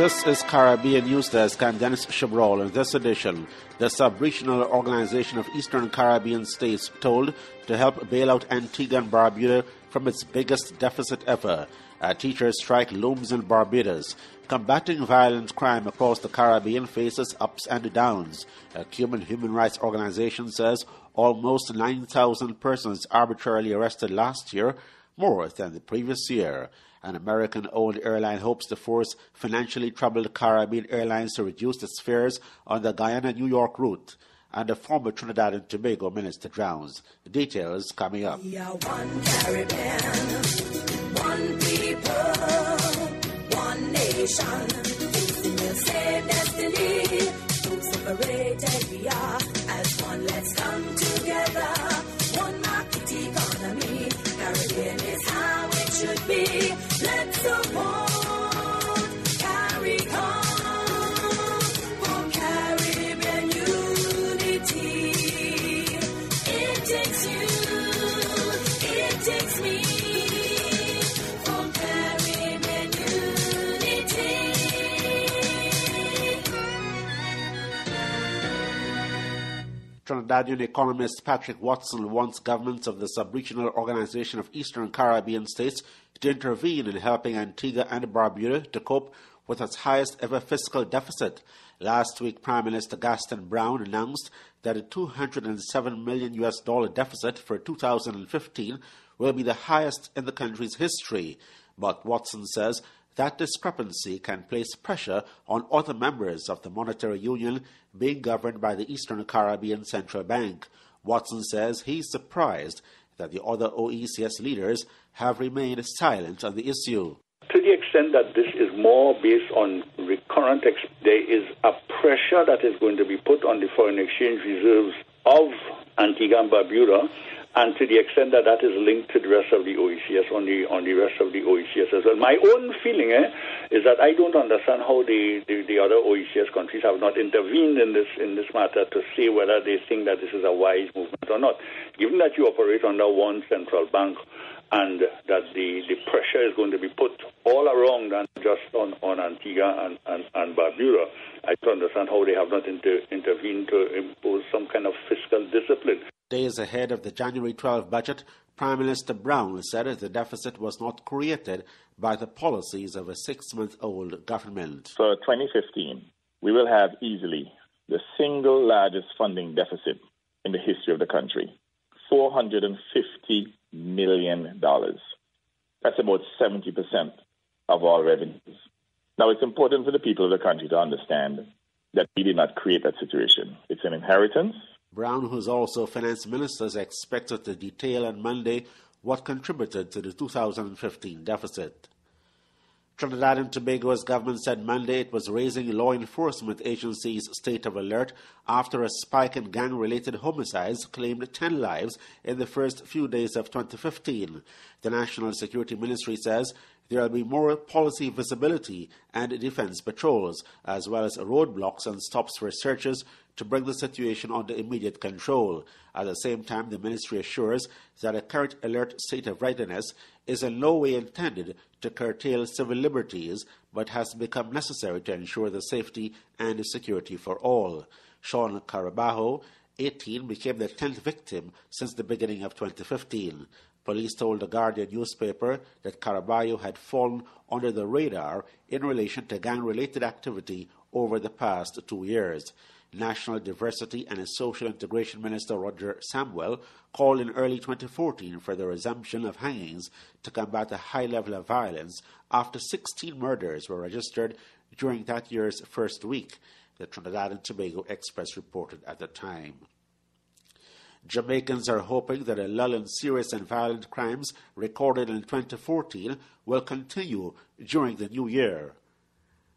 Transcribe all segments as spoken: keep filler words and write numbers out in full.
This is Caribbean News Desk. I'm Dennis Chabrol. In this edition, the Subregional Organisation of Eastern Caribbean States told to help bail out Antigua and Barbuda from its biggest deficit ever. A teacher strike looms in Barbados. Combating violent crime across the Caribbean faces ups and downs. A Cuban human rights organization says almost nine thousand persons arbitrarily arrested last year, more than the previous year. An American-owned airline hopes to force financially troubled Caribbean Airlines to reduce its fares on the Guyana-New York route. And the former Trinidad and Tobago minister drowns. Details coming up. We are one Caribbean, one people, one nation. We'll save destiny. Who separated we are. As one, let's come together. One market economy. Caribbean is how it should be. Let's support, carry on. Trinidadian economist Patrick Watson wants governments of the Subregional Organisation of Eastern Caribbean States to intervene in helping Antigua and Barbuda to cope with its highest ever fiscal deficit. Last week, Prime Minister Gaston Browne announced that a two hundred seven million U S dollar deficit for two thousand fifteen will be the highest in the country's history. But Watson says that discrepancy can place pressure on other members of the monetary union being governed by the Eastern Caribbean Central Bank. Watson says he's surprised that the other O E C S leaders have remained silent on the issue. To the extent that this is more based on recurrent, ex- there is a pressure that is going to be put on the foreign exchange reserves of Antigua and Barbuda, and to the extent that that is linked to the rest of the O E C S, on the on the rest of the O E C S as well. My own feeling eh, is that I don't understand how the, the, the other O E C S countries have not intervened in this in this matter to see whether they think that this is a wise movement or not. Given that you operate under one central bank and that the, the pressure is going to be put all around and just on, on Antigua and, and, and Barbuda, I don't understand how they have not inter, intervened to impose some kind of fiscal discipline. Days ahead of the January twelfth budget, Prime Minister Browne said the deficit was not created by the policies of a six-month-old government. For twenty fifteen, we will have easily the single largest funding deficit in the history of the country, four hundred fifty million dollars. That's about seventy percent of all revenues. Now, it's important for the people of the country to understand that we did not create that situation. It's an inheritance. Brown, who's also finance minister, is expected to detail on Monday what contributed to the two thousand fifteen deficit. Trinidad and Tobago's government said Monday it was raising law enforcement agencies' state of alert after a spike in gang-related homicides claimed ten lives in the first few days of twenty fifteen. The National Security Ministry says there will be more policy visibility and defense patrols, as well as roadblocks and stops for searches to bring the situation under immediate control. At the same time, the ministry assures that a current alert state of readiness is in no way intended to curtail civil liberties, but has become necessary to ensure the safety and security for all. Sean Carabajo, eighteen, became the tenth victim since the beginning of twenty fifteen. Police told the Guardian newspaper that Carabajo had fallen under the radar in relation to gang-related activity over the past two years. National Diversity and Social Integration Minister Roger Samuel called in early twenty fourteen for the resumption of hangings to combat a high level of violence after sixteen murders were registered during that year's first week, the Trinidad and Tobago Express reported at the time. Jamaicans are hoping that a lull in serious and violent crimes recorded in twenty fourteen will continue during the new year.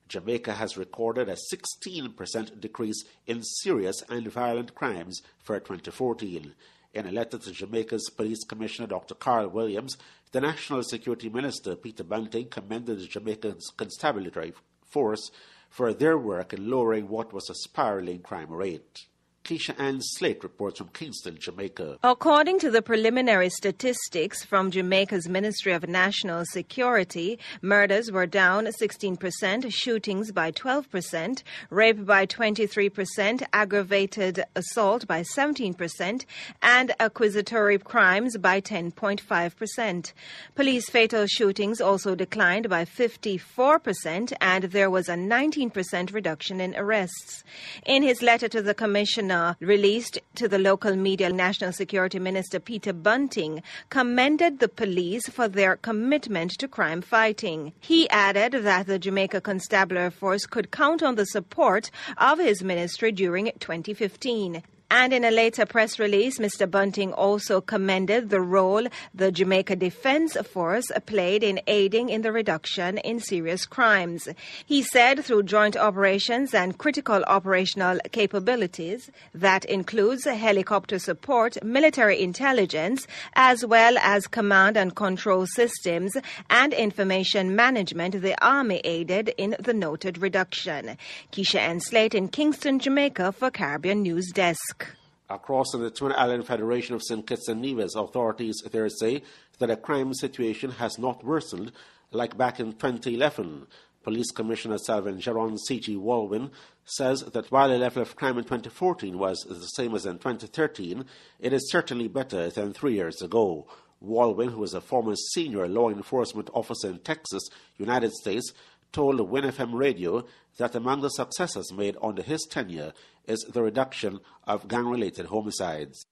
Jamaica has recorded a sixteen percent decrease in serious and violent crimes for twenty fourteen. In a letter to Jamaica's Police Commissioner Doctor Carl Williams, the National Security Minister Peter Bunting commended the Jamaican Constabulary Force for their work in lowering what was a spiraling crime rate. Keisha Ann Slate reports from Kingston, Jamaica. According to the preliminary statistics from Jamaica's Ministry of National Security, murders were down sixteen percent, shootings by twelve percent, rape by twenty-three percent, aggravated assault by seventeen percent, and accusatory crimes by ten point five percent. Police fatal shootings also declined by fifty-four percent, and there was a nineteen percent reduction in arrests. In his letter to the commissioner released to the local media, National Security Minister Peter Bunting commended the police for their commitment to crime fighting. He added that the Jamaica Constabulary Force could count on the support of his ministry during twenty fifteen. And in a later press release, Mister Bunting also commended the role the Jamaica Defense Force played in aiding in the reduction in serious crimes. He said through joint operations and critical operational capabilities, that includes helicopter support, military intelligence, as well as command and control systems and information management, the Army aided in the noted reduction. Keisha Ann Slate in Kingston, Jamaica for Caribbean News Desk. Across the Twin Island Federation of Saint Kitts and Nevis, authorities there say that the crime situation has not worsened like back in twenty eleven. Police Commissioner Salvin Jeron C G. Walwin says that while the level of crime in twenty fourteen was the same as in twenty thirteen, it is certainly better than three years ago. Walwin, who is a former senior law enforcement officer in Texas, United States, told WinFM Radio that among the successes made under his tenure is the reduction of gang-related homicides.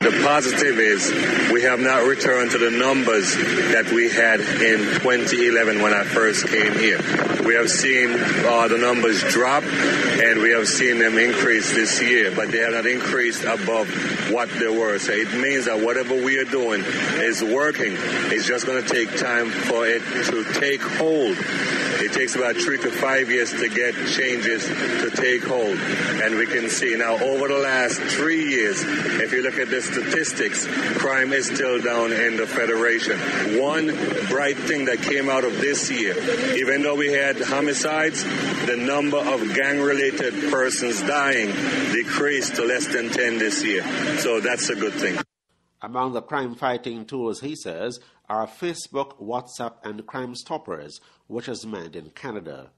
The positive is we have not returned to the numbers that we had in twenty eleven when I first came here. We have seen uh, the numbers drop, and we have seen them increase this year, but they have not increased above what they were. So it means that whatever we are doing is working. It's just going to take time for it to take hold. It takes about three to five years to get changes to take hold. And we can see now over the last three years, if you look at the statistics, crime is still down in the Federation. One bright thing that came out of this year, even though we had homicides, the number of gang-related persons dying decreased to less than ten this year. So that's a good thing. Among the crime-fighting tools, he says, are Facebook, WhatsApp, and Crime Stoppers, which is manned in Canada.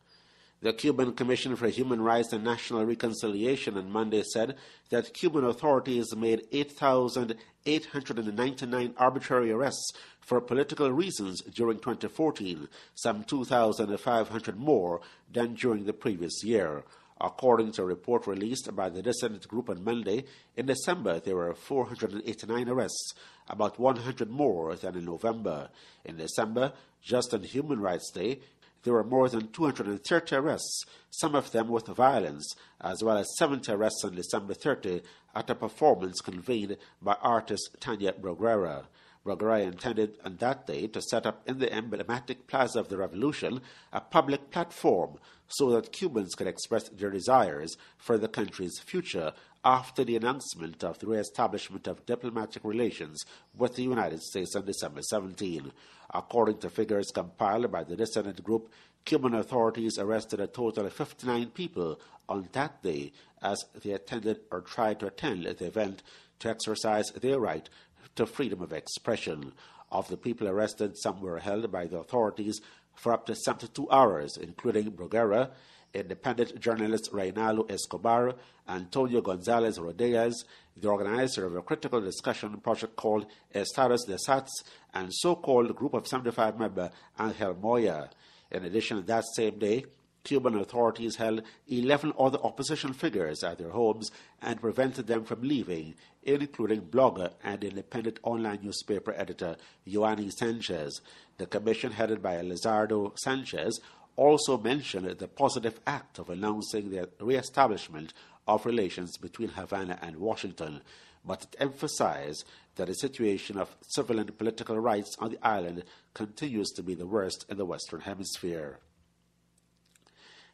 The Cuban Commission for Human Rights and National Reconciliation on Monday said that Cuban authorities made eight thousand eight hundred ninety-nine arbitrary arrests for political reasons during twenty fourteen, some two thousand five hundred more than during the previous year. According to a report released by the dissident group on Monday, in December there were four hundred eighty-nine arrests, about one hundred more than in November. In December, just on Human Rights Day, there were more than two hundred thirty arrests, some of them with violence, as well as seventy arrests on December thirtieth at a performance convened by artist Tania Bruguera. Bruguera intended on that day to set up in the emblematic Plaza of the Revolution a public platform so that Cubans could express their desires for the country's future after the announcement of the re-establishment of diplomatic relations with the United States on December seventeenth. According to figures compiled by the dissident group, Cuban authorities arrested a total of fifty-nine people on that day as they attended or tried to attend the event to exercise their right to freedom of expression. Of the people arrested, some were held by the authorities for up to seventy-two hours, including Bruguera, independent journalist Reinaldo Escobar, Antonio Gonzalez-Rodeas, the organizer of a critical discussion project called Estados de Satz, and so-called Group of seventy-five member Angel Moya. In addition, that same day, Cuban authorities held eleven other opposition figures at their homes and prevented them from leaving, including blogger and independent online newspaper editor Yoani Sanchez. The commission, headed by Elizardo Sanchez, also mentioned the positive act of announcing the re-establishment of relations between Havana and Washington, but it emphasized that the situation of civil and political rights on the island continues to be the worst in the Western Hemisphere.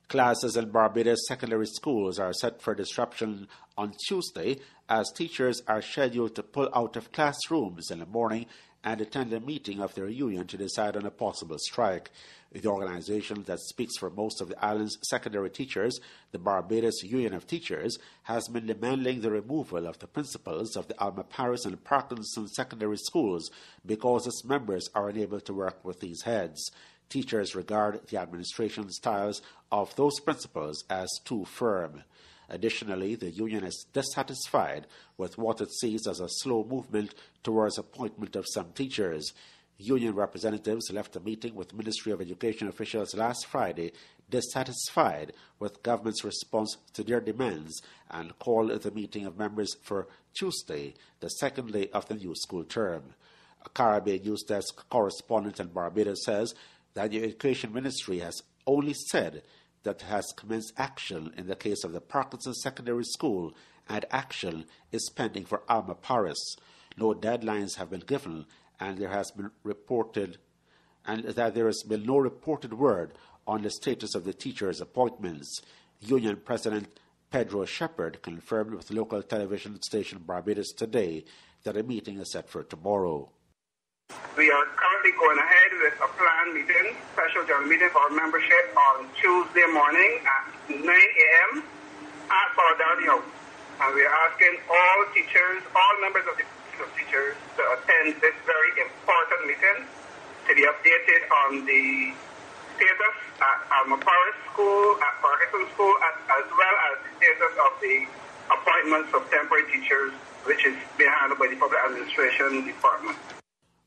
Classes in Barbados secondary schools are set for disruption on Tuesday as teachers are scheduled to pull out of classrooms in the morning and attend a meeting of their union to decide on a possible strike. The organization that speaks for most of the island's secondary teachers, the Barbados Union of Teachers, has been demanding the removal of the principals of the Alma Parris and Parkinson secondary schools because its members are unable to work with these heads. Teachers regard the administration styles of those principals as too firm. Additionally, the union is dissatisfied with what it sees as a slow movement towards appointment of some teachers. Union representatives left a meeting with Ministry of Education officials last Friday dissatisfied with government's response to their demands and called the meeting of members for Tuesday, the second day of the new school term. A Caribbean News Desk correspondent in Barbados says that the Education Ministry has only said that has commenced action in the case of the Parkinson Secondary School, and action is pending for Alma Parris. No deadlines have been given, and there has been reported, and that there has been no reported word on the status of the teachers' appointments. Union President Pedro Shepherd confirmed with local television station Barbados Today that a meeting is set for tomorrow. We are currently going ahead with a planned meeting, special general meeting for our membership on Tuesday morning at nine a.m. at Florida Downing House. And we are asking all teachers, all members of the of teachers to attend this very important meeting to be updated on the status at Alma Parris School, at Parkinson School, as, as well as the status of the appointments of temporary teachers, which is being handled by the Public Administration Department.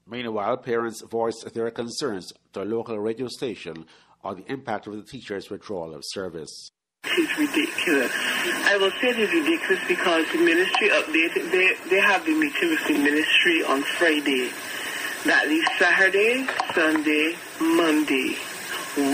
Meanwhile, parents voiced their concerns to a local radio station on the impact of the teachers' withdrawal of service. It's ridiculous. I will say it's ridiculous because the ministry updated, they, they have the meeting with the ministry on Friday. That is Saturday, Sunday, Monday.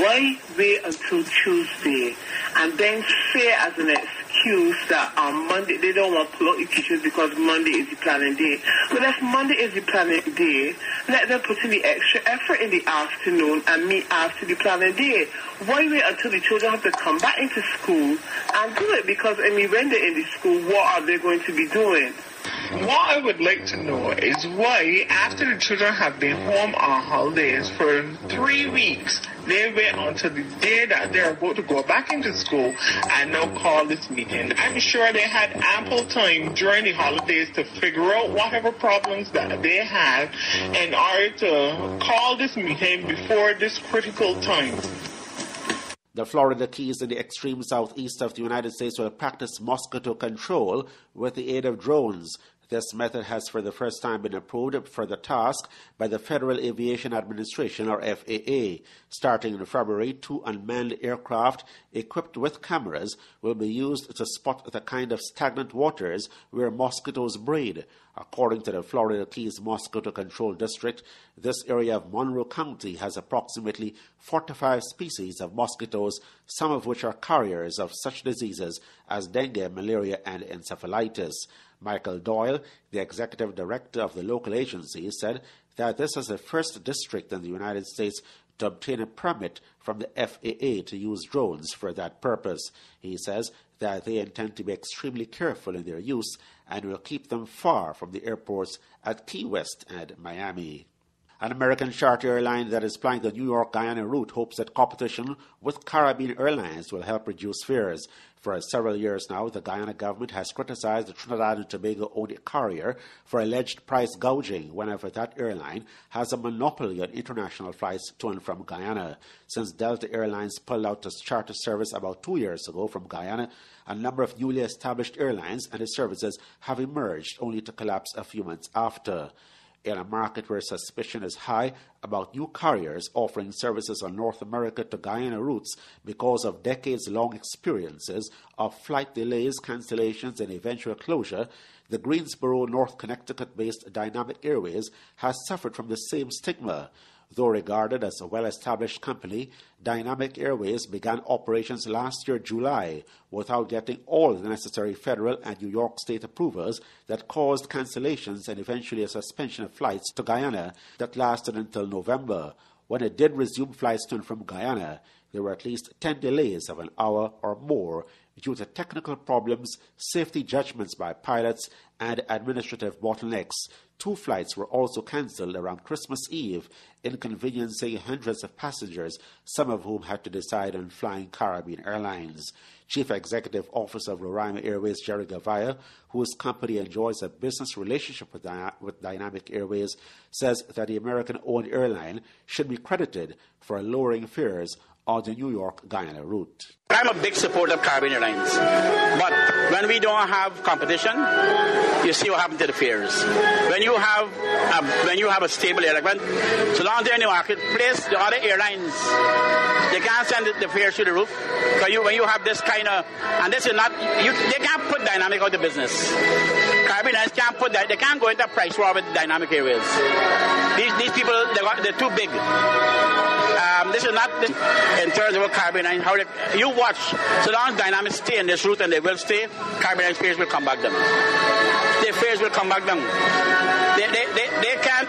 Why wait until Tuesday and then say as an excuse that on Monday they don't want to pull out the teachers because Monday is the planning day? But if Monday is the planning day, let them put in the extra effort in the afternoon and meet after the planning day. Why wait until the children have to come back into school and do it? Because I mean, when they're in the school, what are they going to be doing? What I would like to know is why, after the children have been home on holidays for three weeks, they wait until the day that they're about to go back into school and now call this meeting. I'm sure they had ample time during the holidays to figure out whatever problems that they have in order to call this meeting before this critical time. The Florida Keys in the extreme southeast of the United States will practice mosquito control with the aid of drones. This method has for the first time been approved for the task by the Federal Aviation Administration, or F A A. Starting in February, two unmanned aircraft equipped with cameras will be used to spot the kind of stagnant waters where mosquitoes breed. According to the Florida Keys Mosquito Control District, this area of Monroe County has approximately forty-five species of mosquitoes, some of which are carriers of such diseases as dengue, malaria, and encephalitis. Michael Doyle, the executive director of the local agency, said that this is the first district in the United States to obtain a permit from the F A A to use drones for that purpose. He says that they intend to be extremely careful in their use and will keep them far from the airports at Key West and Miami. An American charter airline that is flying the New York-Guyana route hopes that competition with Caribbean Airlines will help reduce fares. For several years now, the Guyana government has criticized the Trinidad and Tobago-owned carrier for alleged price gouging whenever that airline has a monopoly on international flights to and from Guyana. Since Delta Airlines pulled out its charter service about two years ago from Guyana, a number of newly established airlines and their services have emerged, only to collapse a few months after. In a market where suspicion is high about new carriers offering services on North America to Guyana routes because of decades-long experiences of flight delays, cancellations, and eventual closure, the Greensboro, North Connecticut-based Dynamic Airways has suffered from the same stigma. Though regarded as a well-established company, Dynamic Airways began operations last year, July, without getting all the necessary federal and New York state approvals that caused cancellations and eventually a suspension of flights to Guyana that lasted until November. When it did resume flights to and from Guyana, there were at least ten delays of an hour or more due to technical problems, safety judgments by pilots, and administrative bottlenecks. Two flights were also cancelled around Christmas Eve, inconveniencing hundreds of passengers, some of whom had to decide on flying Caribbean Airlines. Chief Executive Officer of Roraima Airways, Jerry Gavaya, whose company enjoys a business relationship with, Dy- with Dynamic Airways, says that the American-owned airline should be credited for lowering fares on the New York-Guyana route. I'm a big supporter of Caribbean Airlines, but when we don't have competition, you see what happens to the fares. When you have a, when you have a stable airline, so long as they're in the marketplace, the other airlines, they can't send the fares through the roof. Because you, when you have this kind of, and this is not, you, they can't put Dynamic out of business. Caribbean Airlines can't put that, they can't go into a price war with Dynamic Airways. These, these people, they got, they're too big. Um, this is not this, in terms of Caribbean Airlines. How they, you watch, so long as Dynamics stay in this route, and they will stay, Caribbean Airlines fares will come back down. Their fares will come back down. They, they, they, they can't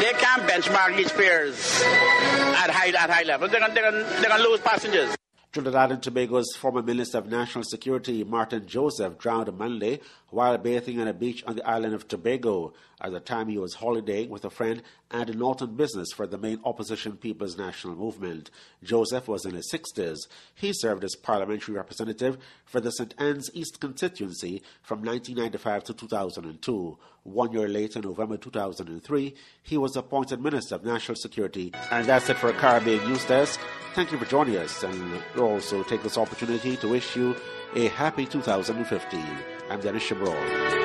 they can't benchmark these fares at high at high levels. They're gonna, they're gonna, they're gonna lose passengers. Trinidad and Tobago's former Minister of National Security, Martin Joseph, drowned Monday while bathing on a beach on the island of Tobago. At the time, he was holidaying with a friend and in northern business for the main opposition People's National Movement. Joseph was in his sixties. He served as parliamentary representative for the Saint Anne's East constituency from nineteen ninety-five to two thousand two. One year later, in November two thousand three, he was appointed Minister of National Security. And that's it for Caribbean News Desk. Thank you for joining us, and we'll also take this opportunity to wish you a happy two thousand fifteen. I'm Dennis Chabrol.